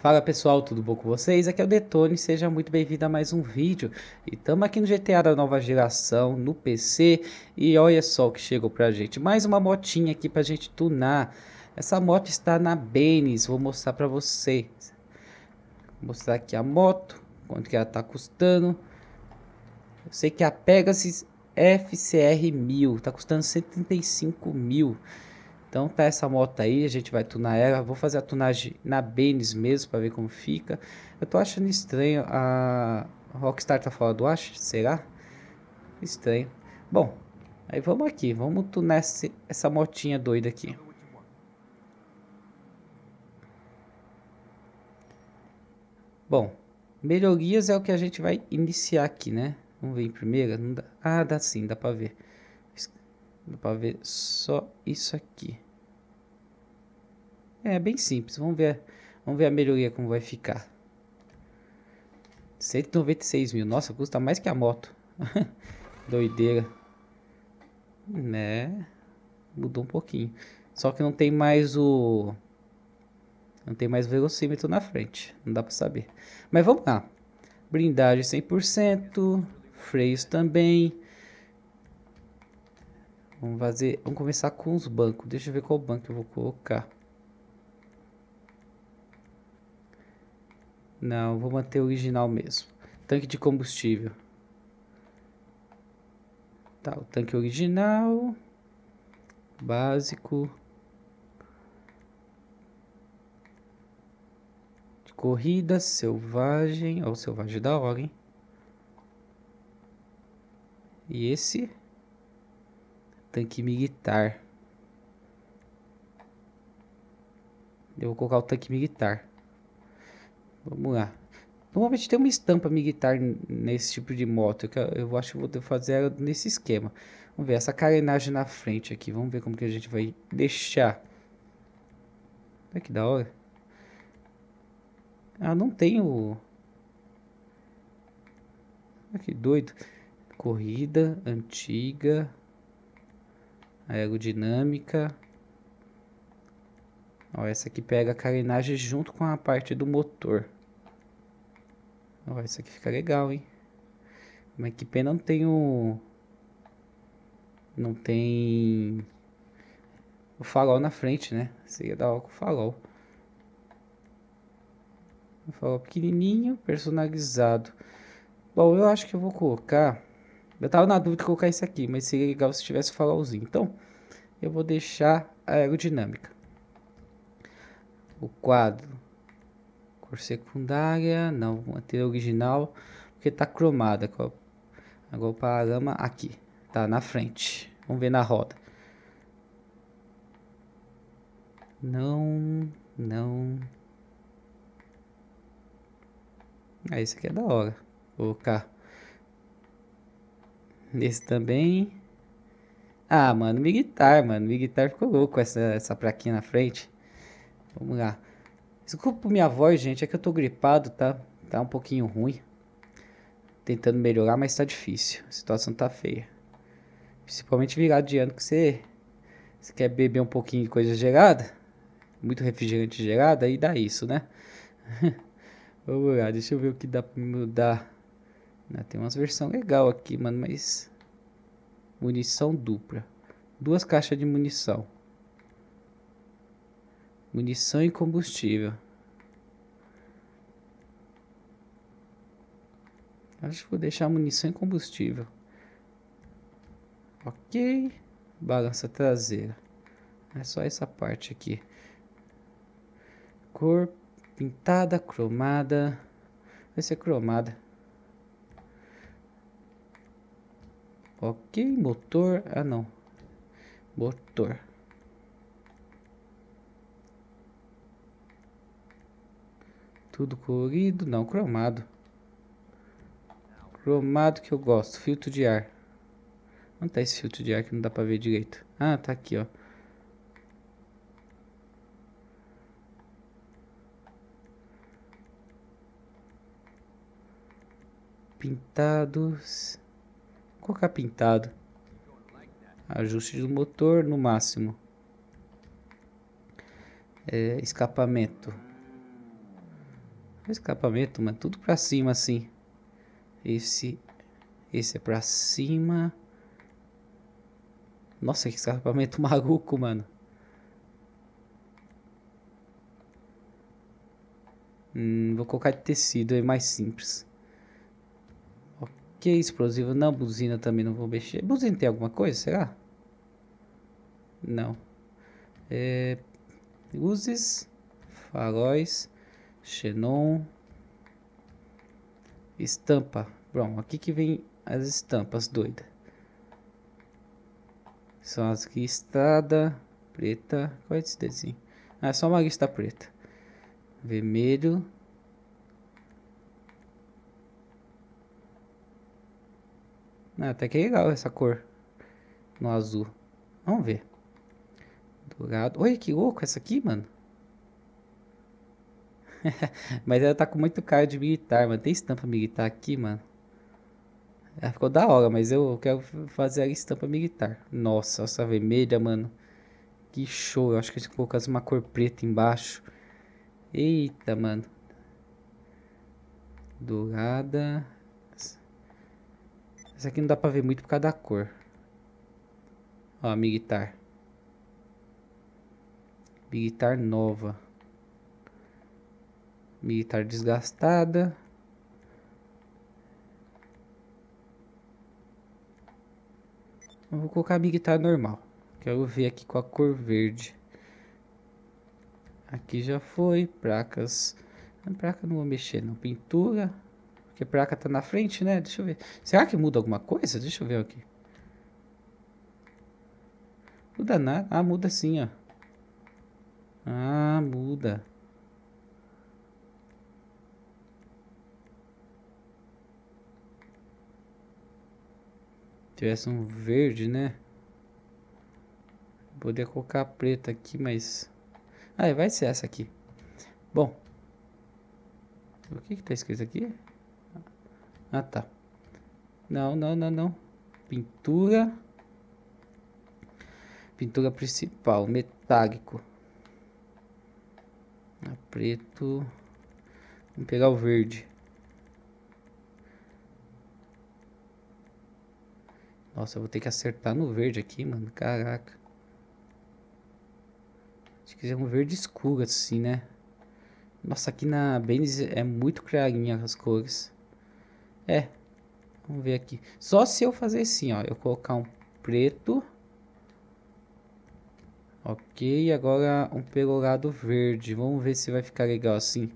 Fala pessoal, tudo bom com vocês? Aqui é o Detone, seja muito bem-vindo a mais um vídeo. E estamos aqui no GTA da nova geração, no PC. E olha só o que chegou pra gente, mais uma motinha aqui pra gente tunar. Essa moto está na Benny's, vou mostrar pra vocês. Vou mostrar aqui a moto, quanto que ela tá custando. Eu sei que a Pegassi FCR 1000, tá custando 135 mil. Então tá essa moto aí, a gente vai tunar ela. Vou fazer a tunagem na Benny's mesmo para ver como fica. Eu tô achando estranho, a Rockstar tá fora do ar, será? Estranho. Bom, aí vamos aqui, vamos tunar essa motinha doida aqui. Bom, melhorias é o que a gente vai iniciar aqui, né? Vamos ver em primeira, não dá. Ah, dá sim, dá para ver. Dá pra ver só isso aqui. É bem simples. Vamos ver a melhoria como vai ficar. 196 mil. Nossa, custa mais que a moto. Doideira. Né? Mudou um pouquinho. Só que não tem mais o... Não tem mais velocímetro na frente. Não dá pra saber. Mas vamos lá. Blindagem 100%. Freios também. Vamos começar com os bancos. Deixa eu ver qual banco eu vou colocar. Não, vou manter o original mesmo. Tanque de combustível. Tá, o tanque original. Básico. De corrida, selvagem. Ó, o selvagem da hora, hein? E esse... Tanque militar. Eu vou colocar o tanque militar. Vamos lá. Normalmente tem uma estampa militar nesse tipo de moto. Eu acho que vou fazer ela nesse esquema. Vamos ver essa carenagem na frente aqui. Vamos ver como que a gente vai deixar. Olha que da hora. Ah, não tem o... Olha que doido. Corrida antiga. Aerodinâmica. Ó, essa aqui pega a carenagem junto com a parte do motor. Ó, isso aqui fica legal, hein? Mas que pena não tem o... Não tem... O farol na frente, né? Seria da hora com o farol. Um farol pequenininho, personalizado. Bom, eu acho que eu vou colocar... Eu tava na dúvida de colocar isso aqui, mas seria legal se tivesse farolzinho. Então, eu vou deixar a aerodinâmica. O quadro. Cor secundária. Não, vou manter a original, porque tá cromada. Agora o paralama aqui. Tá na frente. Vamos ver na roda. Não, não. Ah, esse aqui é da hora. Vou colocar... Esse também. Ah, mano, militar, mano. Militar ficou louco essa plaquinha na frente. Vamos lá. Desculpa minha voz, gente. É que eu tô gripado, tá? Tá um pouquinho ruim. Tentando melhorar, mas tá difícil. A situação tá feia. Principalmente virado de ano que você quer beber um pouquinho de coisa gelada. Muito refrigerante gelado, aí dá isso, né? Vamos lá, deixa eu ver o que dá pra mudar. Tem umas versões legal aqui, mano, mas... Munição dupla. 2 caixas de munição. Munição e combustível. Acho que vou deixar munição e combustível. Ok. Balança traseira. É só essa parte aqui. Cor pintada, cromada. Vai ser cromada. Ok, motor, ah não, motor. Tudo colorido, não, cromado. Cromado que eu gosto, filtro de ar. Onde tá esse filtro de ar que não dá pra ver direito? Ah, tá aqui, ó. Pintados... Vou colocar pintado. Ajuste do motor no máximo. Escapamento. O escapamento, mas tudo pra cima assim. Esse é pra cima. Nossa, que escapamento maluco, mano. Vou colocar de tecido, é mais simples. Ok, explosivo não, buzina também não vou mexer. Buzina tem alguma coisa, será? Não. É, luzes, faróis, xenon, estampa. Bom, aqui que vem as estampas doidas. São as que estrada preta. Qual é esse desenho? Ah, é só uma lista preta. Vermelho. Ah, até que é legal essa cor no azul. Vamos ver. Dourado. Olha que louco essa aqui, mano. Mas ela tá com muito cara de militar, mano. Tem estampa militar aqui, mano. Ela ficou da hora, mas eu quero fazer a estampa militar. Nossa, essa vermelha, mano. Que show. Eu acho que a gente colocou uma cor preta embaixo. Eita, mano. Dourada. Essa aqui não dá pra ver muito por causa da cor. Ó, militar. Militar nova. Militar desgastada. Eu vou colocar militar normal. Quero ver aqui com a cor verde. Aqui já foi, placas. Placa não vou mexer não, pintura. Porque placa tá na frente, né? Deixa eu ver. Será que muda alguma coisa? Deixa eu ver aqui. Muda nada. Ah, muda sim, ó. Ah, muda. Tivesse um verde, né? Poderia colocar preta aqui, mas... Ah, vai ser essa aqui. Bom. O que que tá escrito aqui? Ah, tá. Não, não, não, não. Pintura. Pintura principal, metálico. Preto. Vamos pegar o verde. Nossa, eu vou ter que acertar no verde aqui, mano. Caraca. Se quiser um verde escuro assim, né? Nossa, aqui na Benny's é muito clarinha as cores. É. Vamos ver aqui. Só se eu fazer assim, ó. Eu colocar um preto. Ok, agora um perolado verde. Vamos ver se vai ficar legal assim.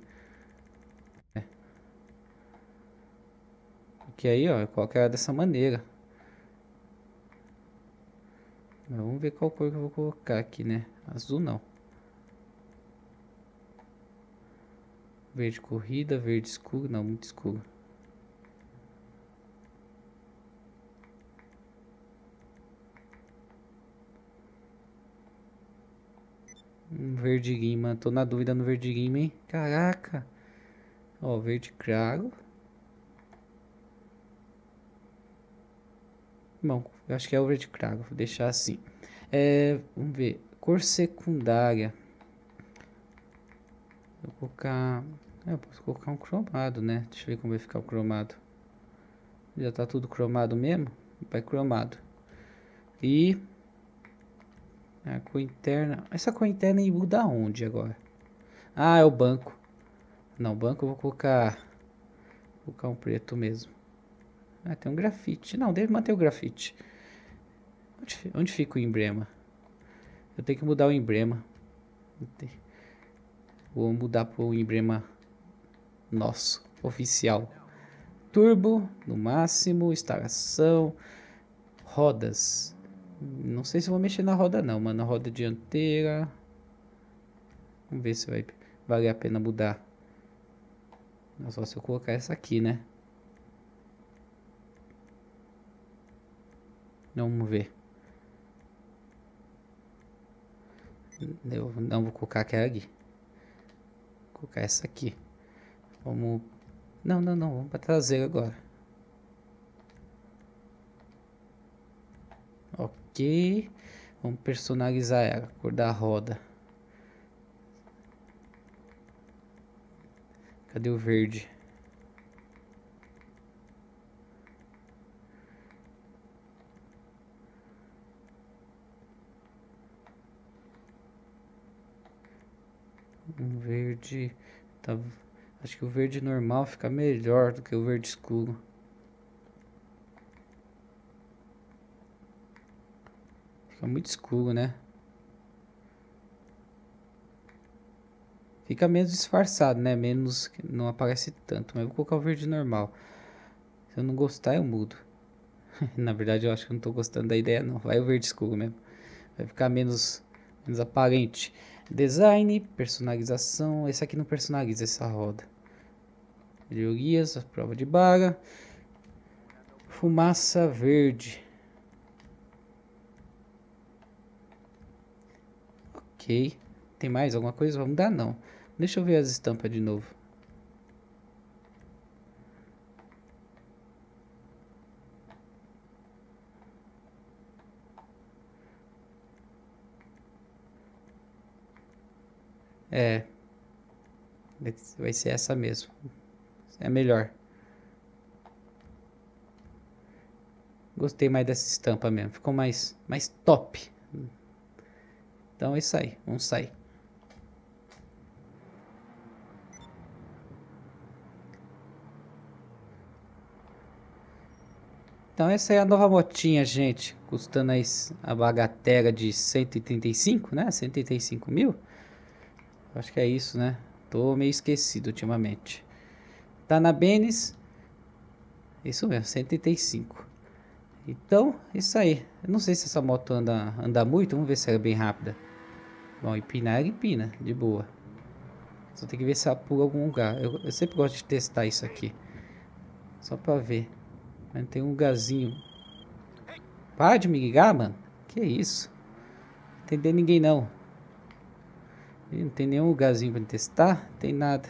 É. Porque aí, ó, eu coloco ela dessa maneira. Mas vamos ver qual cor que eu vou colocar aqui, né? Azul não. Verde corrida, verde escuro. Não, muito escuro. Um verde lima, tô na dúvida no verde lima, hein? Caraca! Ó, verde claro. Bom, eu acho que é o verde claro, vou deixar assim. É, vamos ver, cor secundária. Eu vou colocar... Eu posso colocar um cromado, né? Deixa eu ver como vai ficar o cromado. Já tá tudo cromado mesmo? Vai cromado. E... a cor interna. Essa cor interna aí muda onde agora? Ah, é o banco. Não, o banco eu vou colocar. Vou colocar um preto mesmo. Ah, tem um grafite. Não, deve manter o grafite. Onde fica o emblema? Eu tenho que mudar o emblema. Vou mudar para o emblema nosso, oficial. Turbo, no máximo. Instalação. Rodas. Não sei se eu vou mexer na roda não, mano. A roda dianteira. Vamos ver se vai valer a pena mudar. É só se eu colocar essa aqui, né? Vamos ver. Eu não vou colocar aquela ali. Vou colocar essa aqui. Vamos... Não, não, não. Vamos pra traseira agora. Ok, vamos personalizar ela, cor da roda. Cadê o verde? Um verde... Tá... Acho que o verde normal fica melhor do que o verde escuro. Fica muito escuro, né? Fica menos disfarçado, né? Menos, não aparece tanto. Mas eu vou colocar o verde normal. Se eu não gostar, eu mudo. Na verdade, eu acho que eu não tô gostando da ideia, não. Vai o verde escuro mesmo. Vai ficar menos aparente. Design, personalização. Esse aqui não personaliza essa roda. Melhorias, prova de barra. Fumaça verde. Ok. Tem mais alguma coisa? Vamos dar não. Deixa eu ver as estampas de novo. É. Vai ser essa mesmo. É melhor. Gostei mais dessa estampa mesmo. Ficou mais top. Então é isso aí. Vamos sair. Então essa é a nova motinha, gente. Custando aí a bagatela de 135, né? 135 mil. Acho que é isso, né? Tô meio esquecido ultimamente. Tá na Benny's. Isso mesmo, 135. Então, isso aí. Eu não sei se essa moto anda muito. Vamos ver se ela é bem rápida. Bom, empinar ela empina, de boa. Só tem que ver se ela pula algum lugar. Eu sempre gosto de testar isso aqui. Só pra ver. Mas tem um lugarzinho. Para de me ligar, mano. Que isso? Não entender ninguém, não. Não tem nenhum lugarzinho pra testar. Tem nada.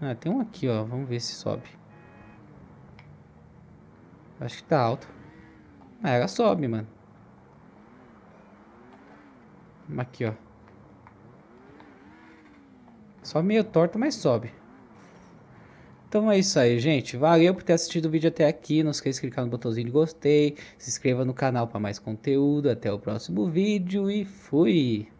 Ah, tem um aqui, ó. Vamos ver se sobe. Acho que tá alto. Ah, ela sobe, mano. Aqui, ó. Só meio torto, mas sobe. Então é isso aí, gente. Valeu por ter assistido o vídeo até aqui. Não esqueça de clicar no botãozinho de gostei. Se inscreva no canal para mais conteúdo. Até o próximo vídeo e fui!